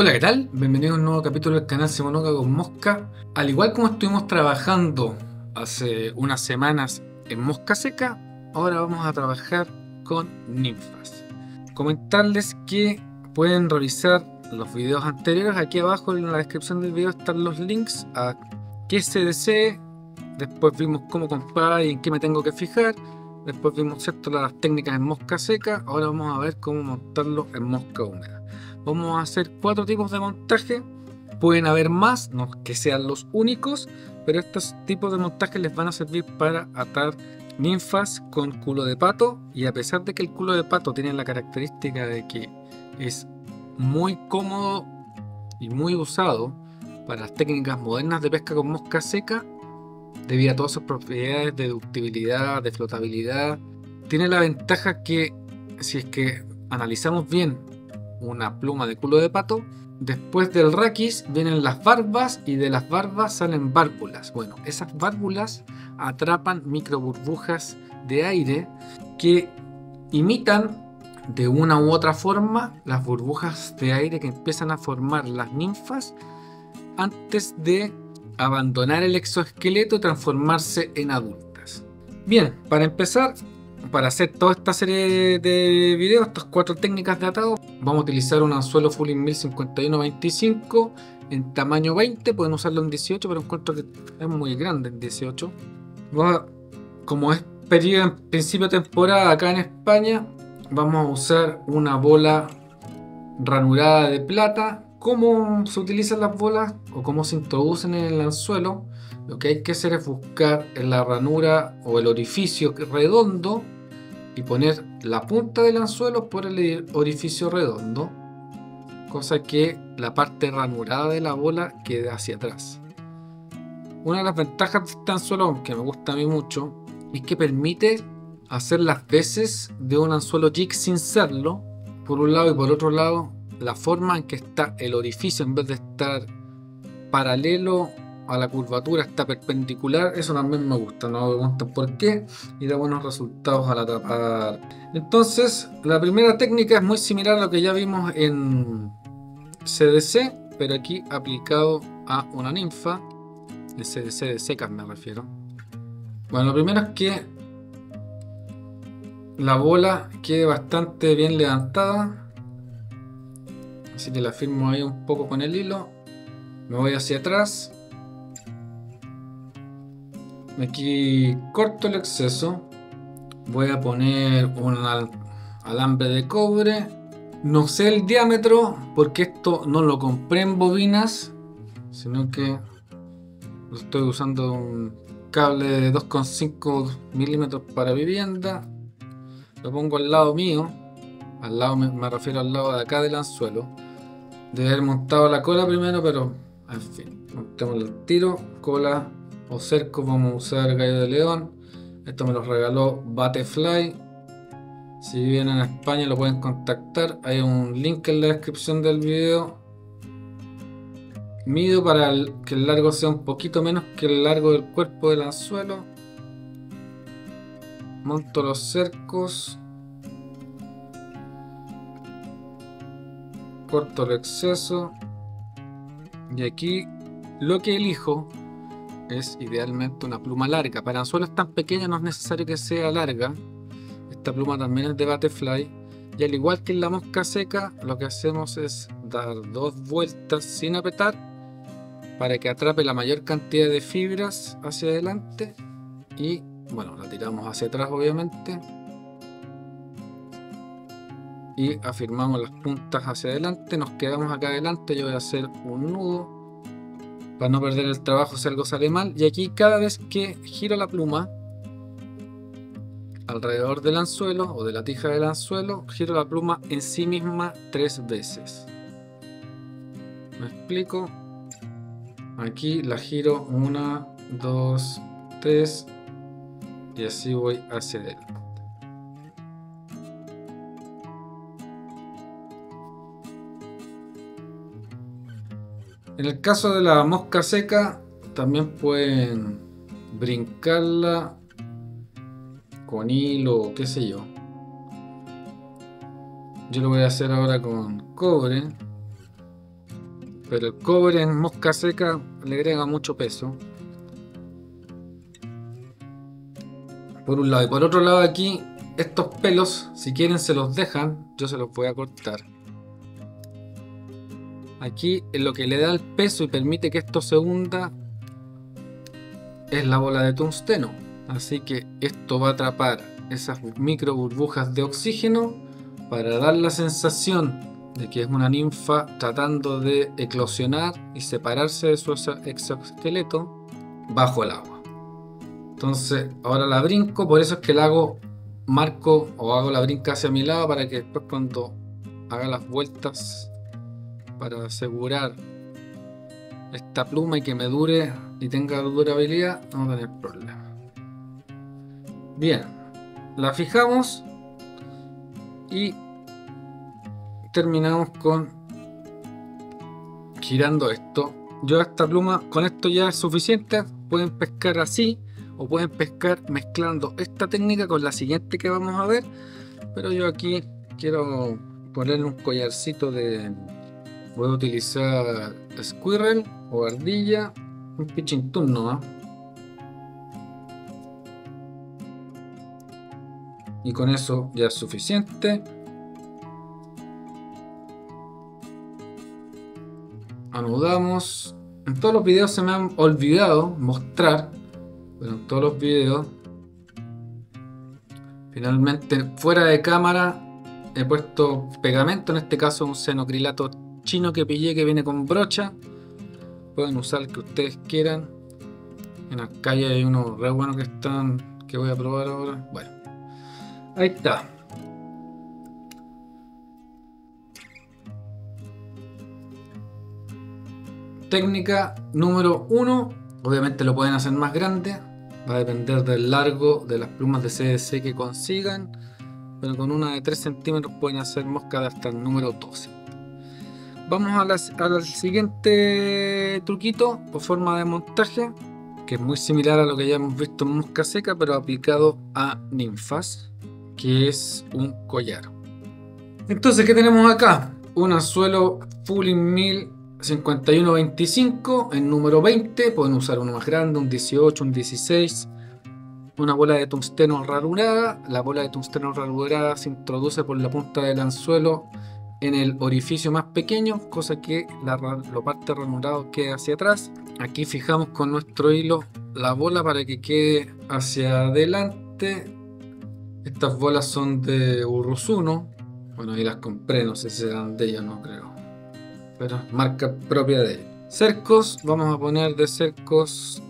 Hola, ¿qué tal? Bienvenido a un nuevo capítulo del canal Simonuca con Mosca. Al igual como estuvimos trabajando hace unas semanas en mosca seca, ahora vamos a trabajar con ninfas. Comentarles que pueden revisar los videos anteriores. Aquí abajo en la descripción del video están los links a qué CDC, después vimos cómo comprar y en qué me tengo que fijar, después vimos las técnicas en mosca seca, ahora vamos a ver cómo montarlo en mosca húmeda. Vamos a hacer 4 tipos de montaje, pueden haber más, no que sean los únicos, pero estos tipos de montaje les van a servir para atar ninfas con culo de pato. Y a pesar de que el culo de pato tiene la característica de que es muy cómodo y muy usado para las técnicas modernas de pesca con mosca seca, debido a todas sus propiedades de ductibilidad, de flotabilidad, tiene la ventaja que si es que analizamos bien una pluma de culo de pato, después del raquis vienen las barbas y de las barbas salen válvulas. Bueno, esas válvulas atrapan micro burbujas de aire que imitan de una u otra forma las burbujas de aire que empiezan a formar las ninfas antes de abandonar el exoesqueleto y transformarse en adultas. Bien, para empezar, para hacer toda esta serie de videos, estas 4 técnicas de atado, vamos a utilizar un anzuelo Fulling Mill 5125 en tamaño 20, pueden usarlo en 18, pero encuentro que es muy grande en 18. Como es periodo en principio de temporada acá en España, vamos a usar una bola ranurada de plata. Cómo se utilizan las bolas o cómo se introducen en el anzuelo, lo que hay que hacer es buscar en la ranura o el orificio redondo y poner la punta del anzuelo por el orificio redondo, cosa que la parte ranurada de la bola quede hacia atrás. Una de las ventajas de este anzuelo, que me gusta a mí mucho, es que permite hacer las veces de un anzuelo jig sin serlo, por un lado, y por otro lado la forma en que está el orificio, en vez de estar paralelo a la curvatura, está perpendicular. Eso también me gusta, no me preguntan por qué, y da buenos resultados al atrapar. Entonces la primera técnica es muy similar a lo que ya vimos en CDC, pero aquí aplicado a una ninfa, el CDC de secas me refiero. Bueno, lo primero es que la bola quede bastante bien levantada, así que la firmo ahí un poco con el hilo, me voy hacia atrás, aquí corto el exceso, voy a poner un alambre de cobre, no sé el diámetro porque esto no lo compré en bobinas, sino que lo estoy usando un cable de 2,5 milímetros para vivienda, lo pongo al lado mío, al lado me refiero al lado de acá del anzuelo. Debe haber montado la cola primero, pero en fin, montemos el tiro, cola o cerco, vamos a usar gallo de león. Esto me lo regaló Vate Fly. Si vienen a España lo pueden contactar, hay un link en la descripción del video. Mido para que el largo sea un poquito menos que el largo del cuerpo del anzuelo. Monto los cercos, corto el exceso, y aquí lo que elijo es idealmente una pluma larga. Para anzuelos tan pequeños no es necesario que sea larga, esta pluma también es de Butterfly, y al igual que en la mosca seca lo que hacemos es dar 2 vueltas sin apretar para que atrape la mayor cantidad de fibras hacia adelante, y bueno, la tiramos hacia atrás obviamente y afirmamos las puntas hacia adelante, nos quedamos acá adelante, yo voy a hacer un nudo para no perder el trabajo si algo sale mal, y aquí cada vez que giro la pluma alrededor del anzuelo o de la tija del anzuelo, giro la pluma en sí misma 3 veces. ¿Me explico? Aquí la giro 1, 2, 3 y así voy hacia adelante. En el caso de la mosca seca también pueden brincarla con hilo o qué sé yo. Yo lo voy a hacer ahora con cobre. Pero el cobre en mosca seca le agrega mucho peso. Por un lado, y por otro lado aquí, estos pelos, si quieren se los dejan, yo se los voy a cortar. Aquí lo que le da el peso y permite que esto se hunda es la bola de tungsteno. Así que esto va a atrapar esas micro burbujas de oxígeno para dar la sensación de que es una ninfa tratando de eclosionar y separarse de su exoesqueleto bajo el agua. Entonces ahora la brinco, por eso es que la hago, marco o hago la brinca hacia mi lado para que después cuando haga las vueltas para asegurar esta pluma y que me dure y tenga durabilidad, no va a tener problema. Bien, la fijamos y terminamos con girando esto. Yo esta pluma con esto ya es suficiente, pueden pescar así o pueden pescar mezclando esta técnica con la siguiente que vamos a ver, pero yo aquí quiero ponerle un collarcito de... Voy a utilizar squirrel o ardilla, un pichintún nomás. Y con eso ya es suficiente. Anudamos. En todos los videos se me han olvidado mostrar, pero en todos los videos finalmente fuera de cámara he puesto pegamento, en este caso un xenocrilato chino que pillé que viene con brocha. Pueden usar el que ustedes quieran. En las calles hay unos re buenos que están, que voy a probar ahora. Bueno, ahí está. Técnica número 1. Obviamente lo pueden hacer más grande, va a depender del largo de las plumas de CDC que consigan, pero con una de 3 centímetros pueden hacer mosca de hasta el número 12. Vamos al siguiente truquito o forma de montaje, que es muy similar a lo que ya hemos visto en mosca seca, pero aplicado a ninfas, que es un collar. Entonces, ¿qué tenemos acá? Un anzuelo Fulling Mill 5125 en número 20, pueden usar uno más grande, un 18, un 16, una bola de tungsteno ranurada. La bola de tungsteno ranurada se introduce por la punta del anzuelo en el orificio más pequeño, cosa que la parte ranurada quede hacia atrás. Aquí fijamos con nuestro hilo la bola para que quede hacia adelante. Estas bolas son de Urruzuno, bueno, ahí las compré, no sé si serán de ellas, no creo, pero marca propia de él. Cercos, vamos a poner de cercos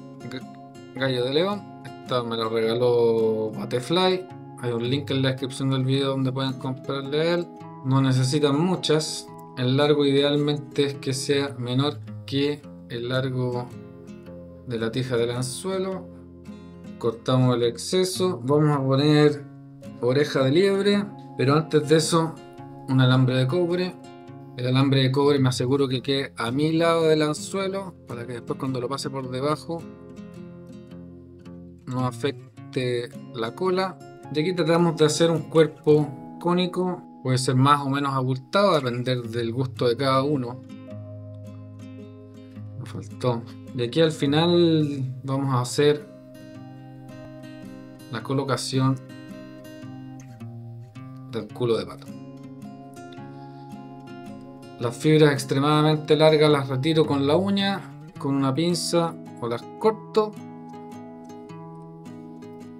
gallo de león. Esta me la regaló Vate Fly, hay un link en la descripción del video donde pueden comprarle a él. No necesitan muchas, el largo idealmente es que sea menor que el largo de la tija del anzuelo. Cortamos el exceso, vamos a poner oreja de liebre, pero antes de eso un alambre de cobre. El alambre de cobre me aseguro que quede a mi lado del anzuelo para que después cuando lo pase por debajo no afecte la cola. Y aquí tratamos de hacer un cuerpo cónico, puede ser más o menos abultado, a depender del gusto de cada uno. Me faltó. Y aquí al final vamos a hacer la colocación del culo de pato. Las fibras extremadamente largas las retiro con la uña, con una pinza, o las corto.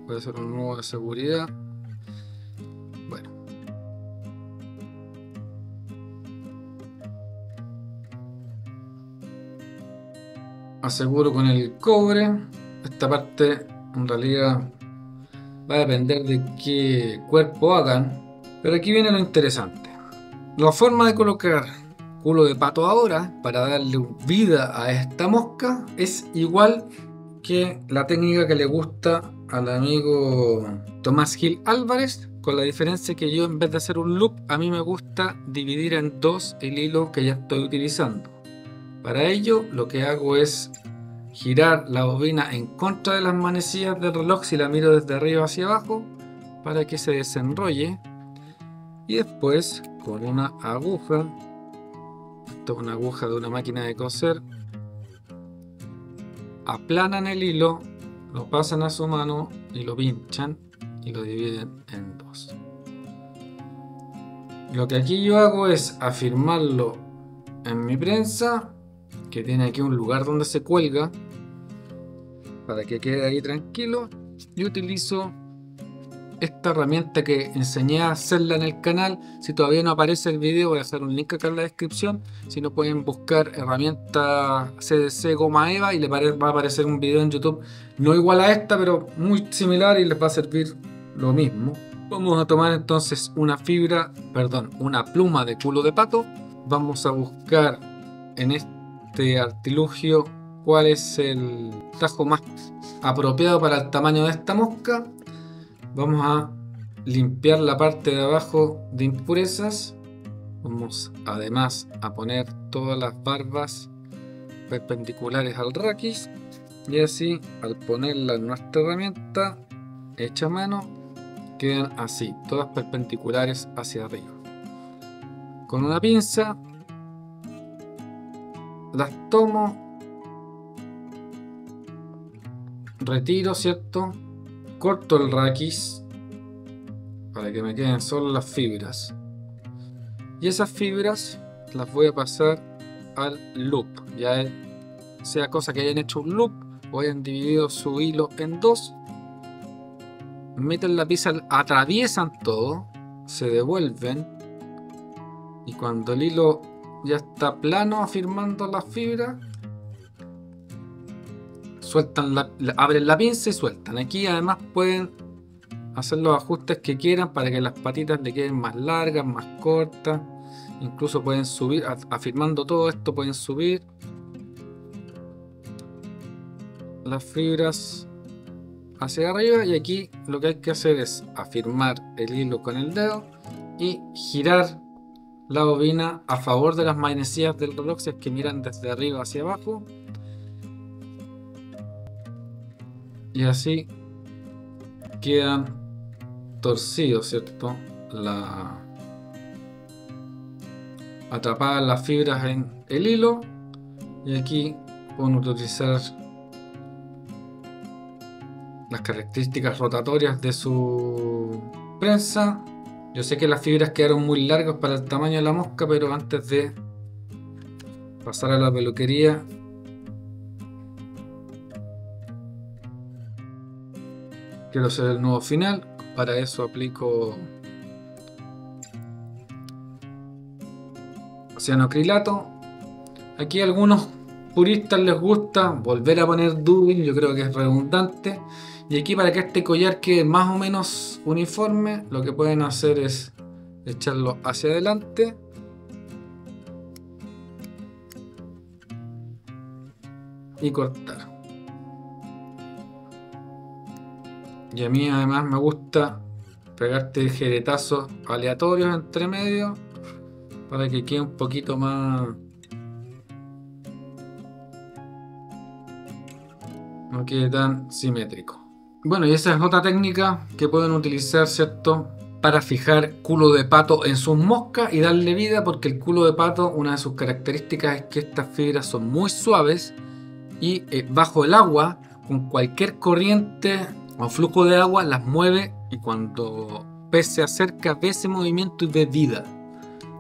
Voy a hacer un nudo de seguridad. Bueno. Aseguro con el cobre. Esta parte en realidad va a depender de qué cuerpo hagan. Pero aquí viene lo interesante. La forma de colocar culo de pato ahora para darle vida a esta mosca es igual que la técnica que le gusta al amigo Tomás Gil Álvarez, con la diferencia que yo, en vez de hacer un loop, a mí me gusta dividir en dos el hilo que ya estoy utilizando. Para ello lo que hago es girar la bobina en contra de las manecillas del reloj si la miro desde arriba hacia abajo para que se desenrolle, y después con una aguja esto es una aguja de una máquina de coser, aplanan el hilo, lo pasan a su mano y lo pinchan y lo dividen en dos. Lo que aquí yo hago es afirmarlo en mi prensa, que tiene aquí un lugar donde se cuelga para que quede ahí tranquilo, y utilizo esta herramienta que enseñé a hacerla en el canal. Si todavía no aparece el video, voy a hacer un link acá en la descripción. Si no, pueden buscar herramienta CDC goma eva y les va a aparecer un video en YouTube, no igual a esta pero muy similar, y les va a servir lo mismo. Vamos a tomar entonces una pluma de culo de pato. Vamos a buscar en este artilugio cuál es el tajo más apropiado para el tamaño de esta mosca. Vamos a limpiar la parte de abajo de impurezas. Vamos además a poner todas las barbas perpendiculares al raquis, y así, al ponerla en nuestra herramienta hecha a mano, quedan así, todas perpendiculares hacia arriba. Con una pinza las tomo, retiro, ¿cierto? Corto el raquis para que me queden solo las fibras, y esas fibras las voy a pasar al loop, ya sea cosa que hayan hecho un loop o hayan dividido su hilo en dos. Meten la pinza, atraviesan todo, se devuelven, y cuando el hilo ya está plano afirmando las fibras, sueltan abren la pinza y sueltan. Aquí además pueden hacer los ajustes que quieran para que las patitas le queden más largas, más cortas. Incluso pueden subir, afirmando todo esto, pueden subir las fibras hacia arriba, y aquí lo que hay que hacer es afirmar el hilo con el dedo y girar la bobina a favor de las manecillas del reloj, si es que miran desde arriba hacia abajo, y así quedan torcidos, ¿cierto? Atrapadas las fibras en el hilo, y aquí pueden utilizar las características rotatorias de su prensa. Yo sé que las fibras quedaron muy largas para el tamaño de la mosca, pero antes de pasar a la peluquería, quiero hacer el nudo final. Para eso aplico cianoacrilato. Aquí algunos puristas les gusta volver a poner dubbing, yo creo que es redundante. Y aquí, para que este collar quede más o menos uniforme, lo que pueden hacer es echarlo hacia adelante. Y cortar. Y a mí además me gusta pegarte jeretazos aleatorios entre medio, para que quede un poquito más... no quede tan simétrico. Bueno, y esa es otra técnica que pueden utilizar, ¿cierto?, para fijar culo de pato en sus moscas y darle vida, porque el culo de pato, una de sus características es que estas fibras son muy suaves, y bajo el agua, con cualquier corriente o flujo de agua, las mueve, y cuando pez se acerca ve ese movimiento y ve vida.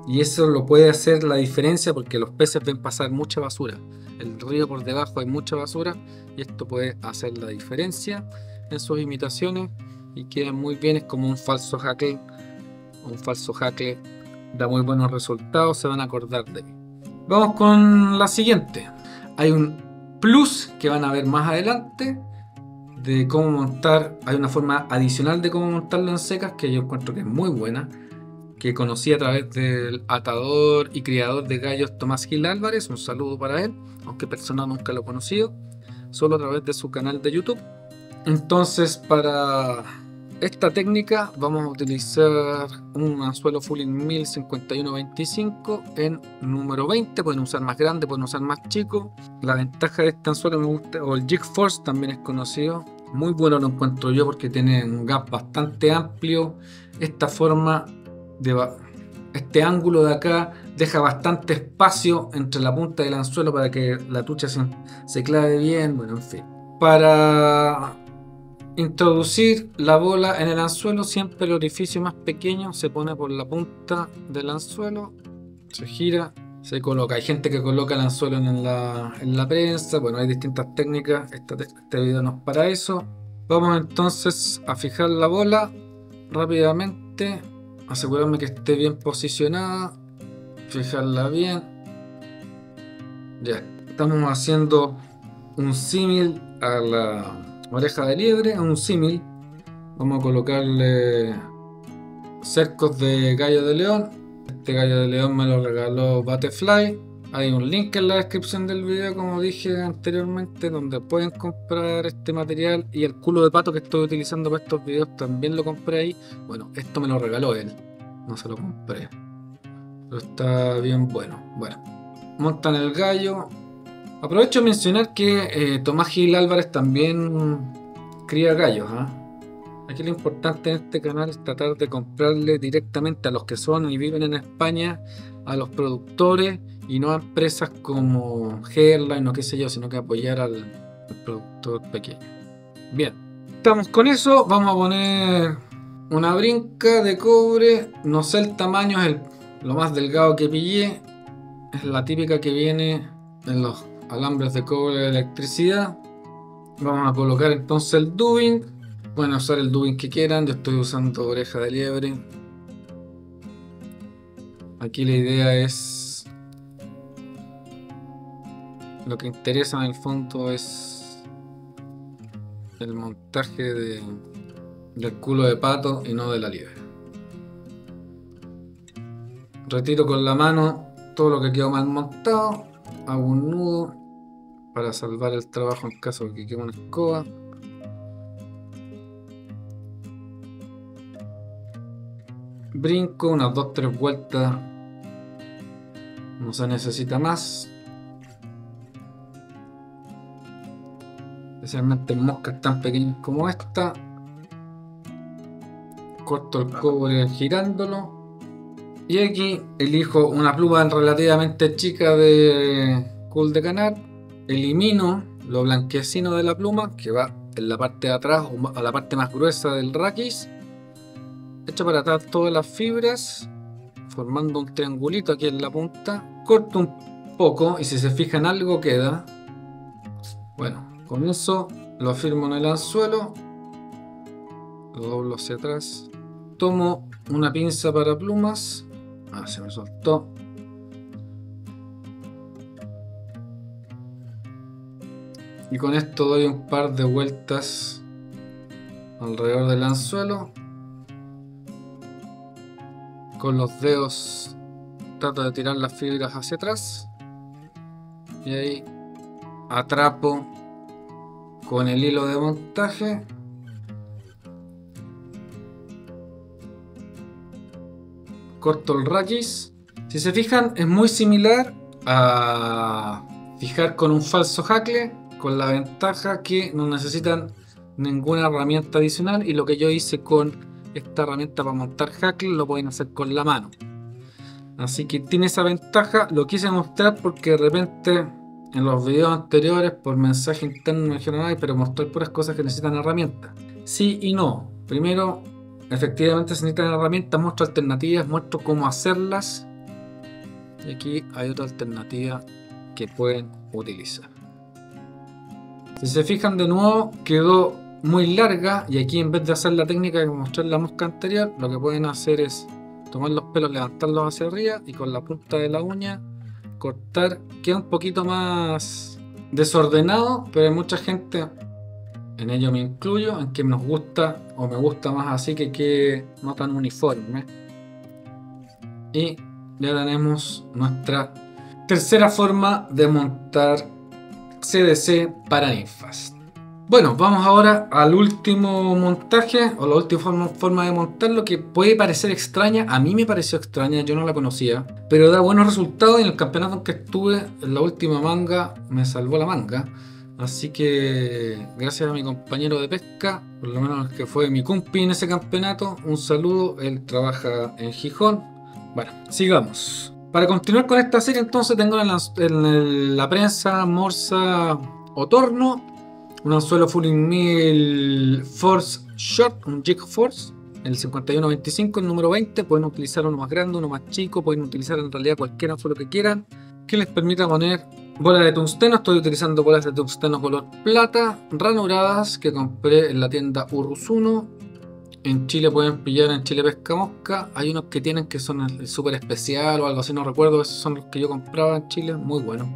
Y eso lo puede hacer la diferencia, porque los peces ven pasar mucha basura. El río por debajo hay mucha basura, y esto puede hacer la diferencia en sus imitaciones, y quedan muy bien. Es como un falso hackle. Un falso hackle da muy buenos resultados, se van a acordar de mí. Vamos con la siguiente. Hay un plus que van a ver más adelante de cómo montar. Hay una forma adicional de cómo montarlo en secas, que yo encuentro que es muy buena, que conocí a través del atador y criador de gallos Tomás Gil Álvarez. Un saludo para él, aunque persona nunca lo he conocido, solo a través de su canal de YouTube. Entonces, para esta técnica vamos a utilizar un anzuelo Fulling Mill 5125 en número 20. Pueden usar más grande, pueden usar más chico. La ventaja de este anzuelo, me gusta, o el Jig Force también es conocido, muy bueno lo encuentro yo, porque tiene un gap bastante amplio. Esta forma Este ángulo de acá deja bastante espacio entre la punta del anzuelo para que la trucha se clave bien. Bueno, en fin. Para introducir la bola en el anzuelo, siempre el orificio más pequeño se pone por la punta del anzuelo, se gira, se coloca. Hay gente que coloca el anzuelo en la prensa. Bueno, hay distintas técnicas. Este video no es para eso. Vamos entonces a fijar la bola rápidamente. Asegurarme que esté bien posicionada, fijarla bien. Ya, estamos haciendo un símil a la oreja de liebre, un símil. Vamos a colocarle cercos de gallo de león. Este gallo de león me lo regaló Vate Fly. Hay un link en la descripción del video, como dije anteriormente, donde pueden comprar este material, y el culo de pato que estoy utilizando para estos videos también lo compré ahí. Bueno, esto me lo regaló él, no se lo compré, pero está bien bueno. Bueno, montan el gallo. Aprovecho de mencionar que Tomás Gil Álvarez también cría gallos, ¿eh? Aquí lo importante en este canal es tratar de comprarle directamente a los que son y viven en España, a los productores, y no a empresas como Hairline o qué sé yo, sino que apoyar al productor pequeño. Bien, estamos con eso. Vamos a poner una brinca de cobre. No sé el tamaño, es lo más delgado que pillé. Es la típica que viene en los alambres de cobre de electricidad. Vamos a colocar entonces el dubin. Pueden usar el dubin que quieran, yo estoy usando oreja de liebre. Aquí la idea es, lo que interesa en el fondo es el montaje del culo de pato y no de la liebre. Retiro con la mano todo lo que quedó mal montado, hago un nudo para salvar el trabajo en caso de que quede una escoba. Brinco unas 2-3 vueltas, no se necesita más. Especialmente en moscas tan pequeñas como esta. Corto el cobre girándolo. Y aquí elijo una pluma relativamente chica de Cul De Canard. Elimino lo blanquecino de la pluma, que va en la parte de atrás o a la parte más gruesa del raquis. Echo para atrás todas las fibras, formando un triangulito aquí en la punta. Corto un poco y si se fijan algo queda. Bueno. Con eso lo afirmo en el anzuelo, lo doblo hacia atrás, tomo una pinza para plumas, se me soltó, y con esto doy un par de vueltas alrededor del anzuelo. Con los dedos trato de tirar las fibras hacia atrás y ahí atrapo con el hilo de montaje. Corto el raquis. Si se fijan, es muy similar a fijar con un falso hackle, con la ventaja que no necesitan ninguna herramienta adicional, y lo que yo hice con esta herramienta para montar hackle lo pueden hacer con la mano, así que tiene esa ventaja. Lo quise mostrar porque de repente en los videos anteriores por mensaje interno me dijeron, ay, pero mostré puras cosas que necesitan herramientas. Sí y no. Primero, efectivamente se necesitan herramientas, muestro alternativas, muestro cómo hacerlas. Y aquí hay otra alternativa que pueden utilizar. Si se fijan de nuevo, quedó muy larga, y aquí en vez de hacer la técnica que mostré en la mosca anterior, lo que pueden hacer es tomar los pelos, levantarlos hacia arriba y con la punta de la uña cortar. Queda un poquito más desordenado, pero hay mucha gente, en ello me incluyo, en que nos gusta, o me gusta más así, que quede no tan uniforme. Y ya tenemos nuestra tercera forma de montar CDC para ninfas. Bueno, vamos ahora al último montaje, o la última forma de montarlo, que puede parecer extraña. A mí me pareció extraña, yo no la conocía, pero da buenos resultados, y en el campeonato en que estuve, en la última manga, me salvó la manga. Así que gracias a mi compañero de pesca, por lo menos el que fue mi compi en ese campeonato, un saludo, él trabaja en Gijón. Bueno, sigamos. Para continuar con esta serie entonces tengo en la prensa morsa otorno, un anzuelo Fulling Mill Force Short, un Jig Force, el 5125, el número 20. Pueden utilizar uno más grande, uno más chico, pueden utilizar en realidad cualquier anzuelo que quieran, que les permita poner bola de tungsteno. Estoy utilizando bolas de tungsteno color plata, ranuradas, que compré en la tienda Urruzuno. En Chile pueden pillar en Chile Pesca Mosca. Hay unos que tienen que son el super especial o algo así, no recuerdo. Esos son los que yo compraba en Chile, muy buenos.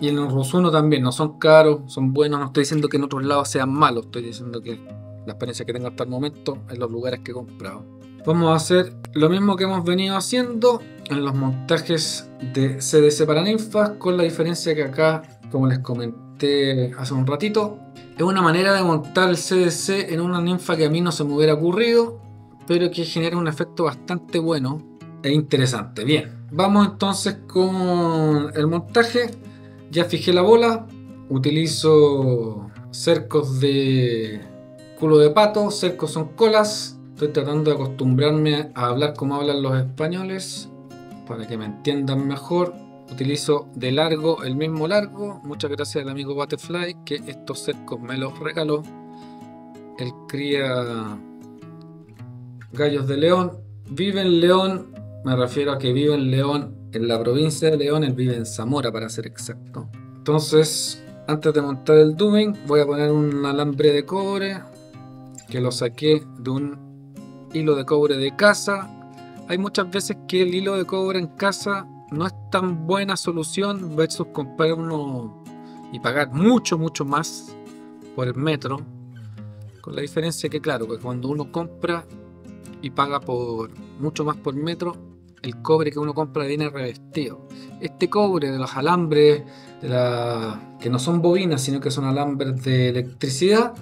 Y en Urruzuno también, no son caros, son buenos. No estoy diciendo que en otros lados sean malos, estoy diciendo que la experiencia que tengo hasta el momento en los lugares que he comprado. Vamos a hacer lo mismo que hemos venido haciendo en los montajes de CDC para ninfas, con la diferencia que acá, como les comenté hace un ratito, es una manera de montar el CDC en una ninfa que a mí no se me hubiera ocurrido, pero que genera un efecto bastante bueno e interesante. Bien, vamos entonces con el montaje. Ya fijé la bola, utilizo cercos de culo de pato, cercos son colas. Estoy tratando de acostumbrarme a hablar como hablan los españoles para que me entiendan mejor. Utilizo de largo el mismo largo. Muchas gracias al amigo Vate Fly, que estos cercos me los regaló. Él cría gallos de León. Vive en León, me refiero a que vive en León, en la provincia de León. Él vive en Zamora, para ser exacto. Entonces, antes de montar el dubing, voy a poner un alambre de cobre que lo saqué de un hilo de cobre de casa. Hay muchas veces que el hilo de cobre en casa no es tan buena solución versus comprar uno y pagar mucho más por el metro, con la diferencia que claro, que cuando uno compra y paga por mucho más por metro, el cobre que uno compra viene revestido. Este cobre de los alambres que no son bobinas, sino que son alambres de electricidad,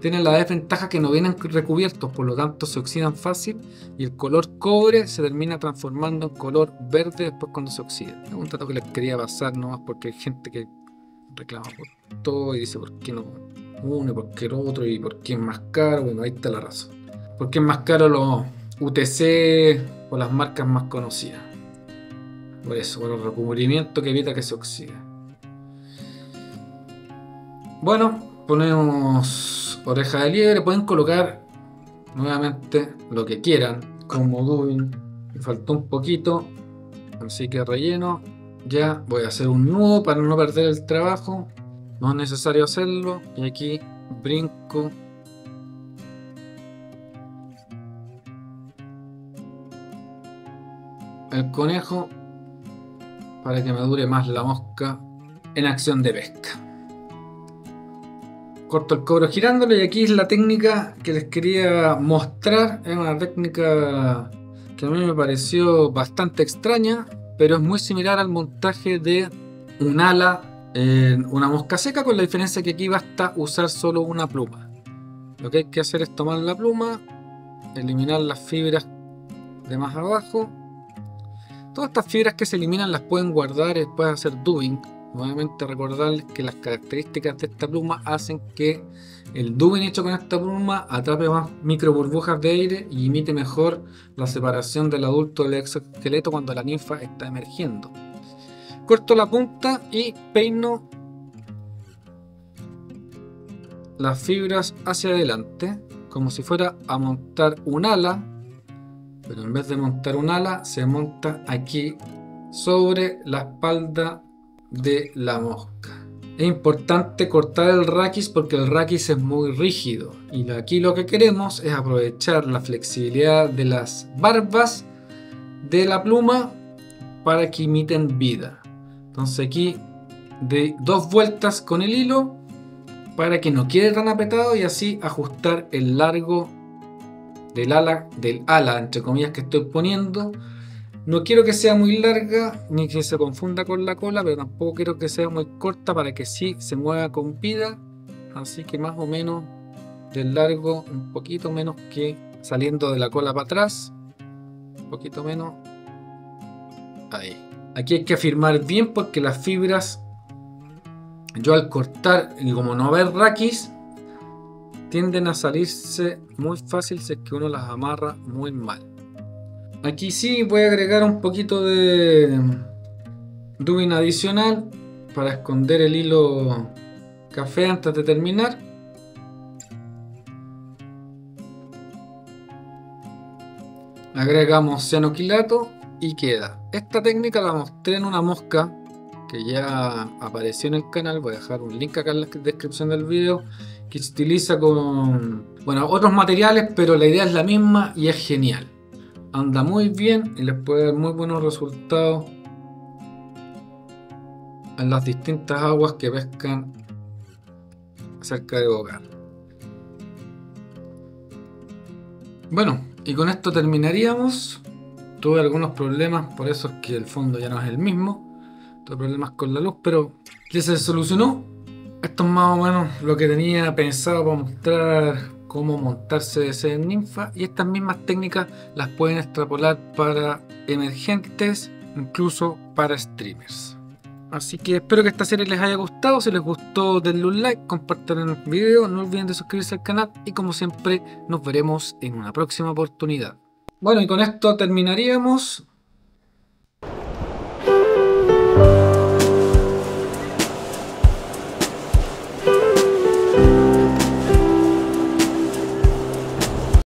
tienen la desventaja que no vienen recubiertos, por lo tanto se oxidan fácil y el color cobre se termina transformando en color verde después cuando se oxida. Es un dato que les quería pasar nomás, porque hay gente que reclama por todo y dice por qué no uno, por qué el otro y por qué es más caro. Bueno, ahí está la razón. ¿Por qué es más caro los UTC o las marcas más conocidas? Por eso, por el recubrimiento que evita que se oxide. Bueno, ponemos oreja de liebre. Pueden colocar nuevamente lo que quieran como dubin. Me faltó un poquito, así que relleno. Ya voy a hacer un nudo para no perder el trabajo, no es necesario hacerlo. Y aquí brinco el conejo para que me dure más la mosca en acción de pesca. Corto el cobre girándolo, y aquí es la técnica que les quería mostrar. Es una técnica que a mí me pareció bastante extraña, pero es muy similar al montaje de un ala en una mosca seca, con la diferencia que aquí basta usar solo una pluma. Lo que hay que hacer es tomar la pluma, eliminar las fibras de más abajo. Todas estas fibras que se eliminan las pueden guardar y después hacer dubing. Nuevamente recordarles que las características de esta pluma hacen que el dubin hecho con esta pluma atrape más micro burbujas de aire y imite mejor la separación del adulto del exoesqueleto cuando la ninfa está emergiendo. Corto la punta y peino las fibras hacia adelante, como si fuera a montar un ala, pero en vez de montar un ala se monta aquí sobre la espalda de la mosca. Es importante cortar el raquis porque el raquis es muy rígido, y aquí lo que queremos es aprovechar la flexibilidad de las barbas de la pluma para que imiten vida. Entonces aquí de dos vueltas con el hilo para que no quede tan apretado, y así ajustar el largo del ala entre comillas que estoy poniendo. No quiero que sea muy larga ni que se confunda con la cola, pero tampoco quiero que sea muy corta para que sí se mueva con vida. Así que más o menos del largo, un poquito menos que saliendo de la cola para atrás. Un poquito menos. Ahí. Aquí hay que afirmar bien porque las fibras, yo al cortar, y como no haber raquis, tienden a salirse muy fácil si es que uno las amarra muy mal. Aquí sí voy a agregar un poquito de dubin adicional para esconder el hilo café antes de terminar. Agregamos cianoquilato y queda. Esta técnica la mostré en una mosca que ya apareció en el canal. Voy a dejar un link acá en la descripción del video, que se utiliza con, bueno, otros materiales, pero la idea es la misma y es genial. Anda muy bien y les puede dar muy buenos resultados en las distintas aguas que pescan cerca de Boca. Bueno, y con esto terminaríamos. Tuve algunos problemas, por eso es que el fondo ya no es el mismo. Tuve problemas con la luz, pero ya se solucionó. Esto es más o menos lo que tenía pensado para mostrar cómo montarse ese ninfa. Y estas mismas técnicas las pueden extrapolar para emergentes, incluso para streamers. Así que espero que esta serie les haya gustado. Si les gustó, denle un like, compartan el video, no olviden de suscribirse al canal y como siempre nos veremos en una próxima oportunidad. Bueno, y con esto terminaríamos.